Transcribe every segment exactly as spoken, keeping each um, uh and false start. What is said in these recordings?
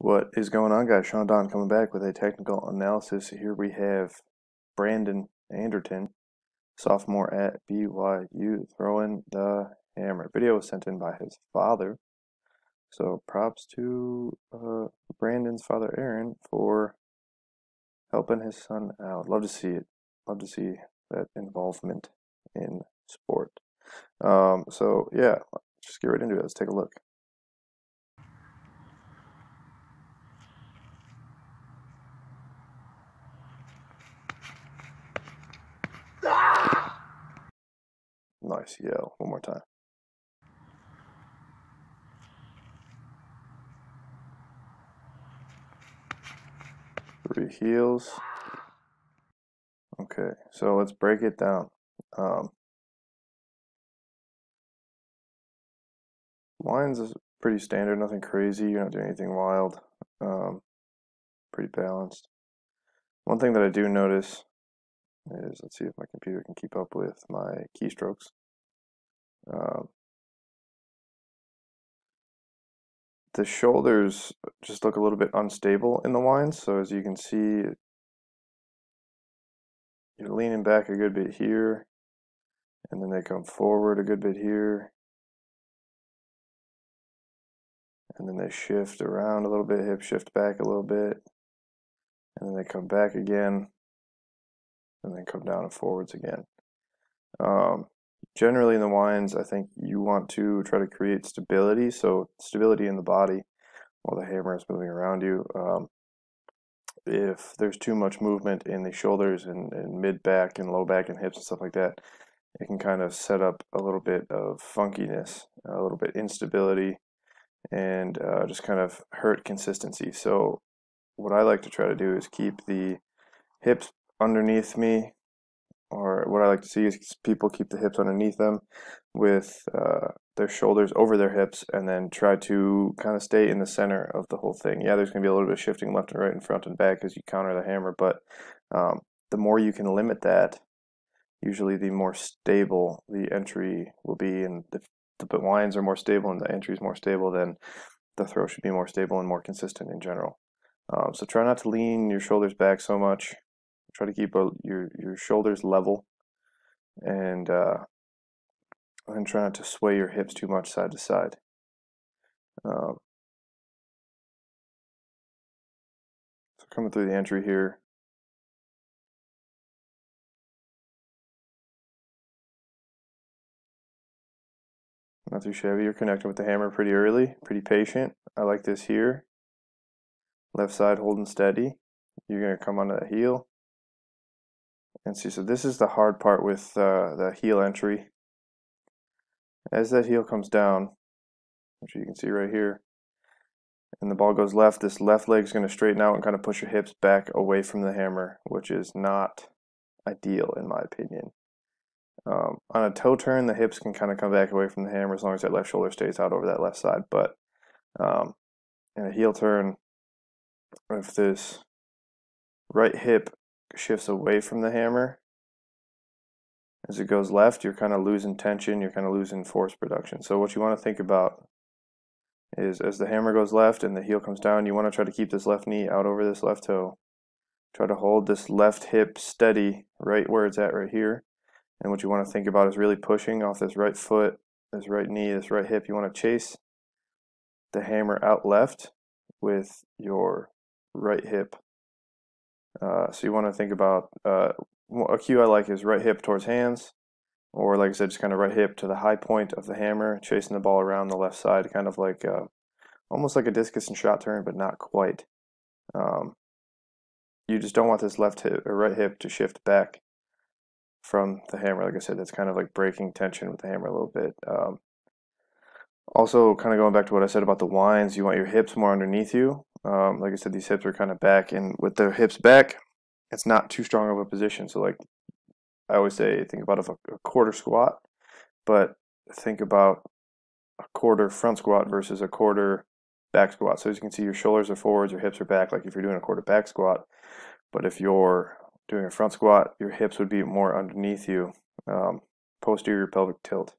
What is going on, guys? Sean Don coming back with a technical analysis. Here we have Brandon Anderton, sophomore at B Y U, throwing the hammer. Video was sent in by his father. So props to uh, Brandon's father, Aaron, for helping his son out. Love to see it. Love to see that involvement in sport. Um, so, yeah, just get right into it. Let's take a look. Ah! Nice yell. One more time. Three heels. Okay, so let's break it down. Um, lines is pretty standard, nothing crazy. You're not doing anything wild. Um, pretty balanced. One thing that I do notice is, let's see if my computer can keep up with my keystrokes. Um, the shoulders just look a little bit unstable in the lines. So as you can see, you're leaning back a good bit here, and then they come forward a good bit here, and then they shift around a little bit, hip shift back a little bit, and then they come back again, and then come down and forwards again. Um, generally in the winds, I think you want to try to create stability, so stability in the body while the hammer is moving around you. Um, if there's too much movement in the shoulders and, and mid back and low back and hips and stuff like that, it can kind of set up a little bit of funkiness, a little bit instability, and uh, just kind of hurt consistency. So what I like to try to do is keep the hips underneath me, or what I like to see is people keep the hips underneath them with uh, their shoulders over their hips, and then try to kind of stay in the center of the whole thing. Yeah, there's going to be a little bit of shifting left and right and front and back as you counter the hammer, but um, the more you can limit that, usually the more stable the entry will be, and the, the lines are more stable and the entry is more stable, then the throw should be more stable and more consistent in general. Um, so try not to lean your shoulders back so much. Try to keep a, your your shoulders level, and uh, and try not to sway your hips too much side to side. Um, so coming through the entry here, not too shabby. You're connecting with the hammer pretty early, pretty patient. I like this here. Left side holding steady. You're gonna come onto that heel. And see, so this is the hard part with uh, the heel entry. As that heel comes down, which you can see right here, and the ball goes left, this left leg is going to straighten out and kind of push your hips back away from the hammer, which is not ideal in my opinion. Um, on a toe turn, the hips can kind of come back away from the hammer as long as that left shoulder stays out over that left side. But um, in a heel turn, if this right hip shifts away from the hammer as it goes left, you're kind of losing tension, you're kind of losing force production. So what you want to think about is, as the hammer goes left and the heel comes down, you want to try to keep this left knee out over this left toe, try to hold this left hip steady right where it's at right here, and what you want to think about is really pushing off this right foot, this right knee, this right hip. You want to chase the hammer out left with your right hip. Uh, so you want to think about, uh, a cue I like is right hip towards hands, or like I said, just kind of right hip to the high point of the hammer, chasing the ball around the left side, kind of like uh, almost like a discus and shot turn, but not quite. Um, you just don't want this left hip or right hip to shift back from the hammer. Like I said, that's kind of like breaking tension with the hammer a little bit. Um, also, kind of going back to what I said about the winds, you want your hips more underneath you. Um, like I said, these hips are kind of back, and with the hips back, it's not too strong of a position. So like I always say, think about a, a quarter squat, but think about a quarter front squat versus a quarter back squat. So as you can see, your shoulders are forwards, your hips are back, like if you're doing a quarter back squat. But if you're doing a front squat, your hips would be more underneath you, um, posterior pelvic tilt.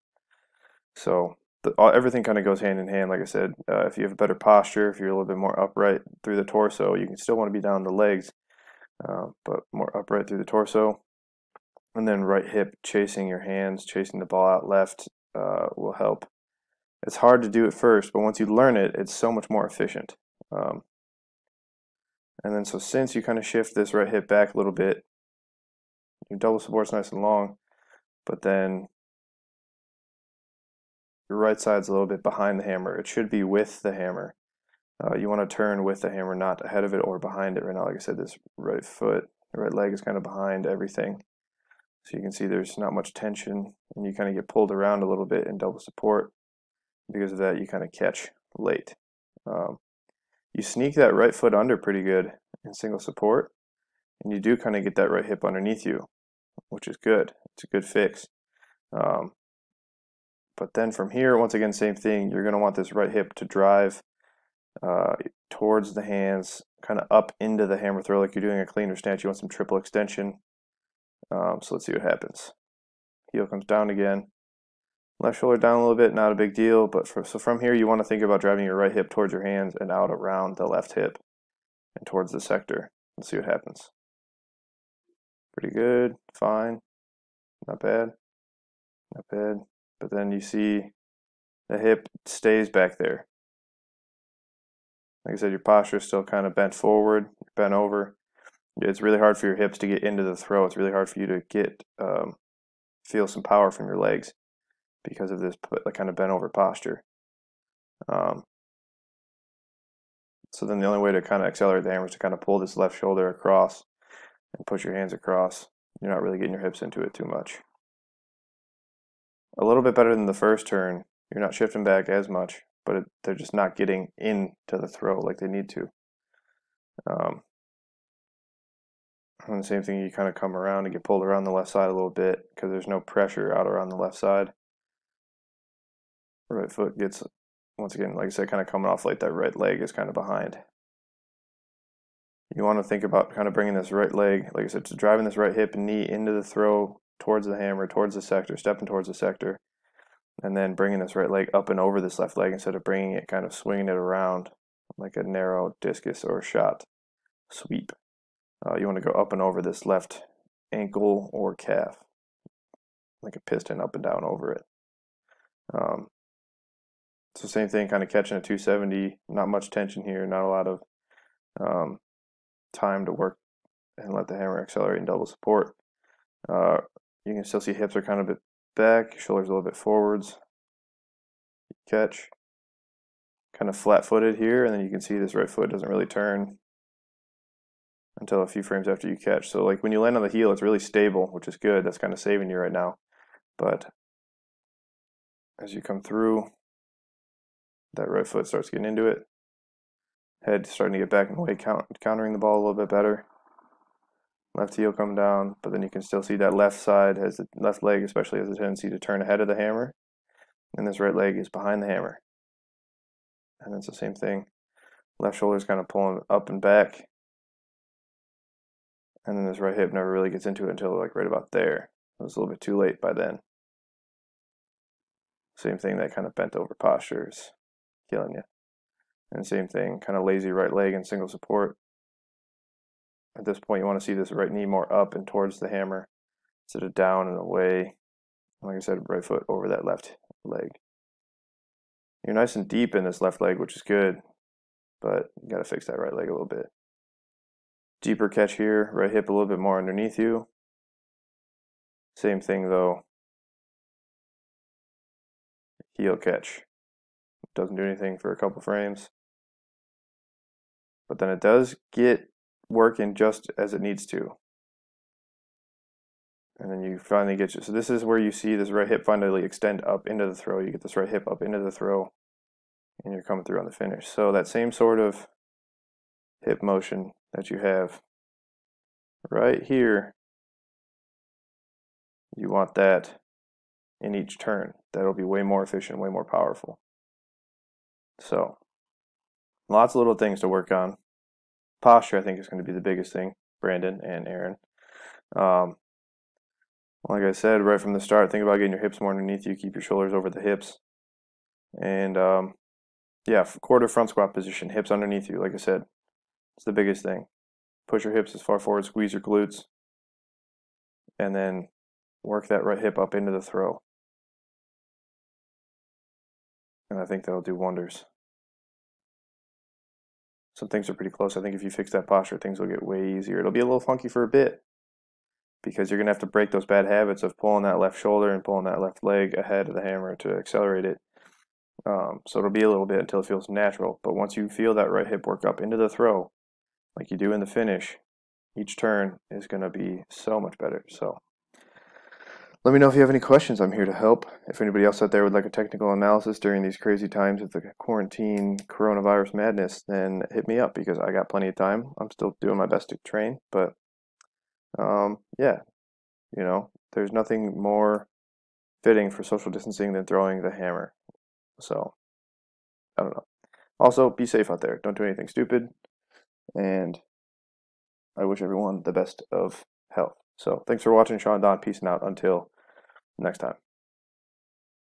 So the, all, everything kind of goes hand in hand. Like I said, uh, if you have a better posture, if you're a little bit more upright through the torso, you can still want to be down the legs, uh, but more upright through the torso. And then right hip chasing your hands, chasing the ball out left uh, will help. It's hard to do at first, but once you learn it, it's so much more efficient. Um, and then so since you kind of shift this right hip back a little bit, your double support's nice and long, but then your right side's a little bit behind the hammer. It should be with the hammer. Uh, you want to turn with the hammer, not ahead of it or behind it right now. Like I said, this right foot, right leg is kind of behind everything. So you can see there's not much tension, and you kind of get pulled around a little bit in double support. Because of that, you kind of catch late. Um, you sneak that right foot under pretty good in single support, and you do kind of get that right hip underneath you, which is good. It's a good fix. Um, but then from here, once again, same thing. You're going to want this right hip to drive uh, towards the hands, kind of up into the hammer throw like you're doing a clean or snatch. You want some triple extension. Um, so let's see what happens. Heel comes down again. Left shoulder down a little bit, not a big deal. But for, so from here, you want to think about driving your right hip towards your hands and out around the left hip and towards the sector. Let's see what happens. Pretty good, fine, not bad, not bad. But then you see the hip stays back there. Like I said, your posture is still kind of bent forward, bent over. It's really hard for your hips to get into the throw. It's really hard for you to get um, feel some power from your legs because of this kind of bent over posture. Um, so then the only way to kind of accelerate the hammer is to kind of pull this left shoulder across and push your hands across. You're not really getting your hips into it too much. A little bit better than the first turn. You're not shifting back as much, but it, they're just not getting into the throw like they need to. Um, and the same thing, you kind of come around and get pulled around the left side a little bit because there's no pressure out around the left side. Right foot gets, once again, like I said, kind of coming off late. That right leg is kind of behind. You want to think about kind of bringing this right leg, like I said, to driving this right hip and knee into the throw, towards the hammer, towards the sector, stepping towards the sector, and then bringing this right leg up and over this left leg instead of bringing it, kind of swinging it around like a narrow discus or shot sweep. Uh, you want to go up and over this left ankle or calf, like a piston up and down over it. Um, so same thing, kind of catching a two seventy, not much tension here, not a lot of um, time to work and let the hammer accelerate in double support. Uh, you can still see hips are kind of a bit back, shoulders a little bit forwards. Catch, kind of flat-footed here, and then you can see this right foot doesn't really turn until a few frames after you catch. So like when you land on the heel, it's really stable, which is good. That's kind of saving you right now. But as you come through, that right foot starts getting into it. Head starting to get back in the way, count, countering the ball a little bit better. Left heel come down, but then you can still see that left side, has the left leg especially, has a tendency to turn ahead of the hammer, and this right leg is behind the hammer. And it's the same thing. Left shoulder's kind of pulling up and back, and then this right hip never really gets into it until like right about there. It was a little bit too late by then. Same thing, that kind of bent over posture is killing you. And same thing, kind of lazy right leg in single support. At this point, you want to see this right knee more up and towards the hammer instead of down and away. Like I said, right foot over that left leg. You're nice and deep in this left leg, which is good, but you got to fix that right leg a little bit. Deeper catch here, right hip a little bit more underneath you. Same thing though. Heel catch. Doesn't do anything for a couple frames. But then it does get working just as it needs to. And then you finally get you. So this is where you see this right hip finally extend up into the throw. You get this right hip up into the throw, and you're coming through on the finish. So that same sort of hip motion that you have right here, you want that in each turn. That'll be way more efficient, way more powerful. So lots of little things to work on. Posture, I think, is going to be the biggest thing, Brandon and Aaron. Um, like I said, right from the start, think about getting your hips more underneath you. Keep your shoulders over the hips. And um, yeah, quarter front squat position, hips underneath you, like I said. It's the biggest thing. Push your hips as far forward, squeeze your glutes, and then work that right hip up into the throw. And I think that'll do wonders. So things are pretty close. I think if you fix that posture, things will get way easier. It'll be a little funky for a bit because you're going to have to break those bad habits of pulling that left shoulder and pulling that left leg ahead of the hammer to accelerate it. Um, so it'll be a little bit until it feels natural. But once you feel that right hip work up into the throw, like you do in the finish, each turn is going to be so much better. So let me know if you have any questions. I'm here to help. If anybody else out there would like a technical analysis during these crazy times of the quarantine coronavirus madness, then hit me up because I got plenty of time. I'm still doing my best to train, but um, yeah, you know, there's nothing more fitting for social distancing than throwing the hammer. So I don't know. Also, be safe out there. Don't do anything stupid. And I wish everyone the best of health. So thanks for watching, Sean Don. Peace and out until next time.